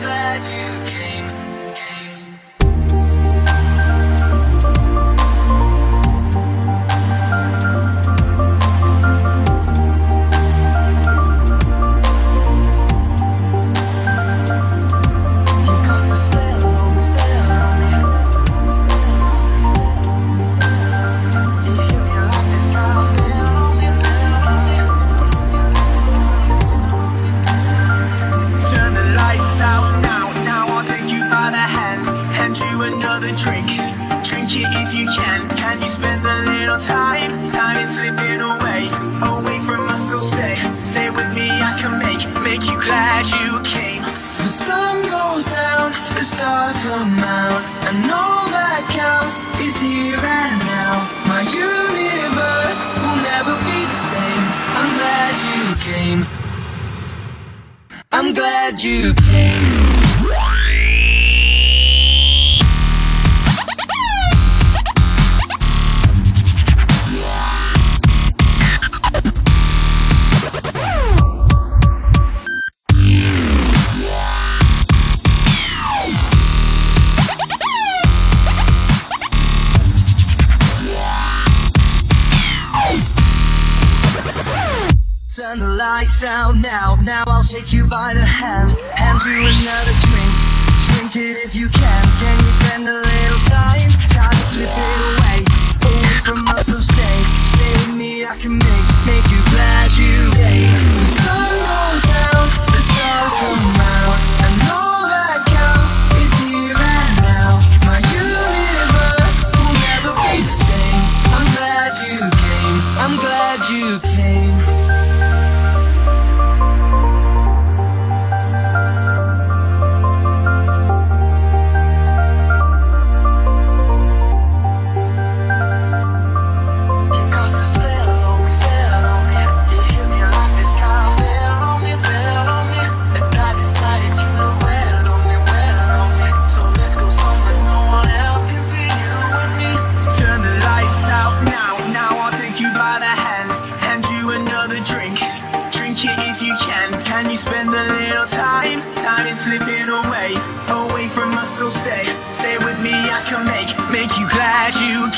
I'm glad you came. Turn the lights out now, now I'll take you by the hand. Hand you another drink, drink it if you can. Can you spend a little time, time to slip it away, away from us, so stay. Stay with me, I can make you glad you came. The sun goes down, the stars come out, and all that counts is here and now. My universe will never be the same. I'm glad you came, I'm glad you came.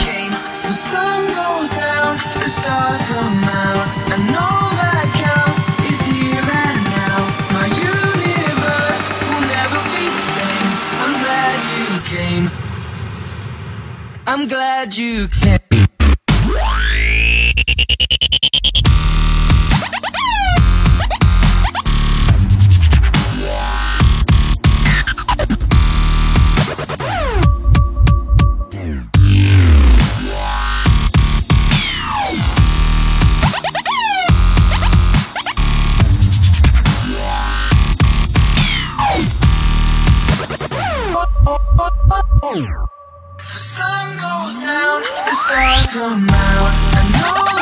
The sun goes down, the stars come out, and all that counts is here and now. My universe will never be the same. I'm glad you came. I'm glad you came. The sun goes down, the stars come out, and all